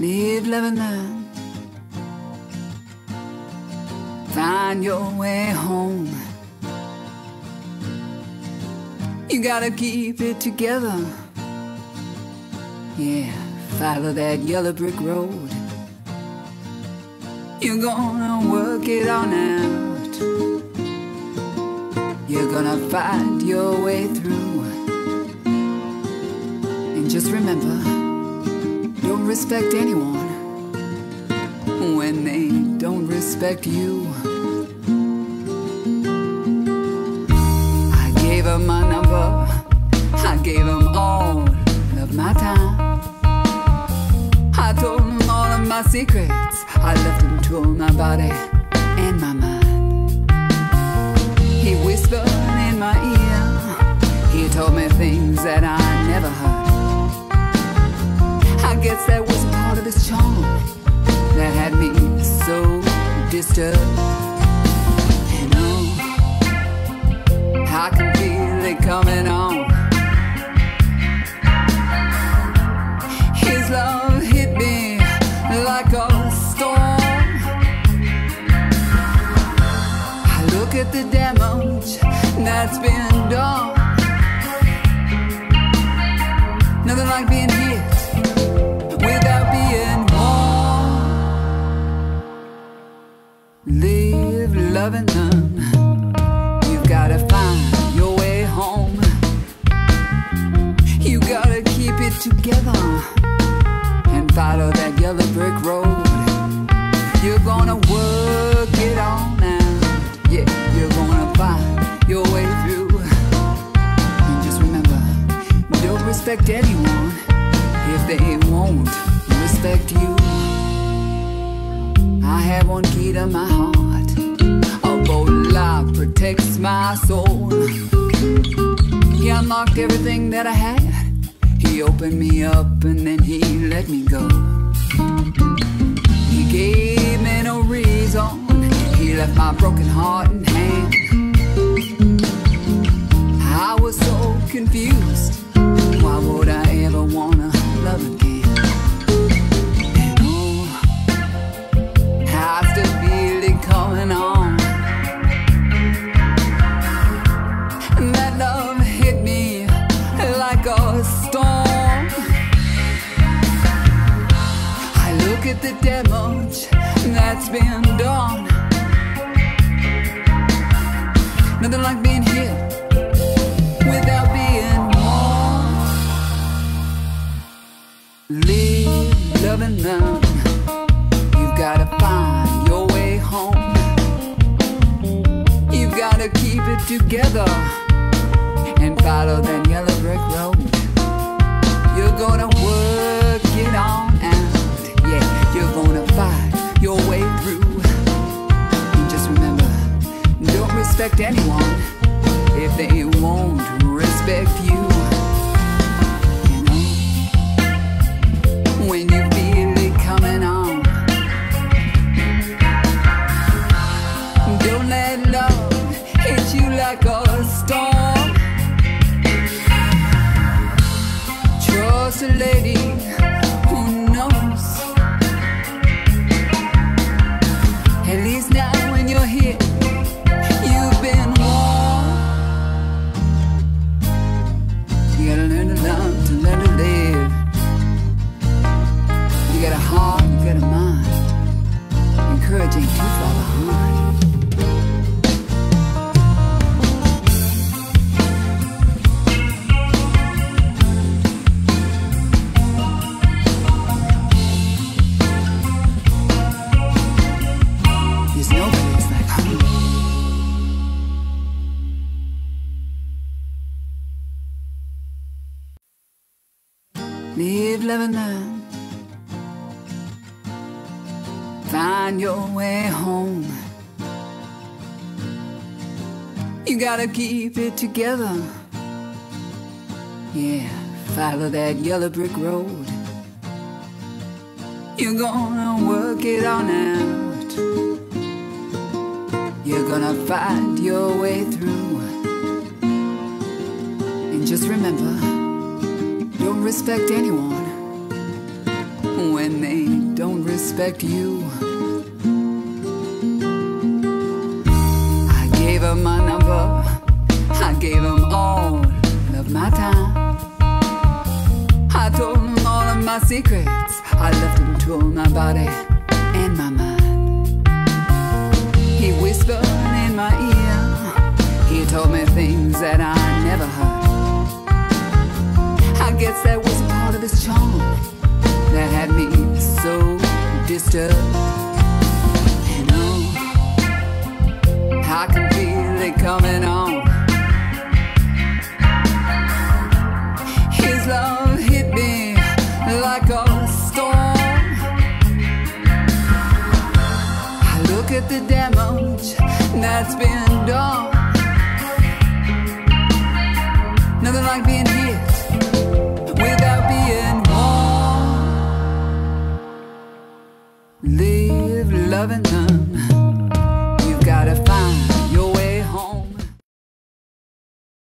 Live, love, and learn. Find your way home. You gotta keep it together. Yeah, follow that yellow brick road. You're gonna work it on out. You're gonna find your way through. And just remember, don't respect anyone when they don't respect you. I gave them my number, I gave them all of my time. I told them all of my secrets, I left them to my body and my mind. He whispered in my ear, he told me things that I never heard. I guess that was part of his charm that had me so disturbed. And oh, I can feel it coming on. His love hit me like a storm. I look at the damage that's been done. Nothing like being hit without being. Live, love, and learn. You've gotta find your way home. You gotta keep it together and follow that yellow brick road. You're gonna work it all now. Yeah, you're gonna find your way through. And just remember, don't respect anyone if they won't respect you. I have one key to my heart, a bolt lock protects my soul. He unlocked everything that I had, he opened me up and then he let me go. He gave me no reason, he left my broken heart in hand. I was so confused, why would I ever wanna love again? I still feel it coming on. That love hit me like a storm. I look at the damage that's been done. Nothing like being hit without being warned. Live, love, and learn. You've gotta find your way home. You've gotta keep it together and follow that yellow brick road. You're gonna work it on out. Yeah, you're gonna fight your way through. And just remember, don't respect anyone if they won't respect you. You know, when you feel it coming on, don't let love hit you like a storm. Trust a lady who knows. At least now when you're here, you've been warned. You gotta learn to love, to learn to live. You got a heart, you got a mind. Encourage ain't too far behind. Live, love, and learn. Find your way home. You gotta keep it together. Yeah, follow that yellow brick road. You're gonna work it on out. You're gonna find your way through. And just remember, don't respect anyone when they respect you. I gave him my number, I gave him all of my time. I told him all of my secrets, I left him to my body and my mind. He whispered in my ear, he told me things that I never heard. I guess that was a part of his charm that had me so disturbed. And oh, I can feel it coming on. His love hit me like a storm. I look at the damage that's been done. Nothing like being hit without being warned. Live loving them.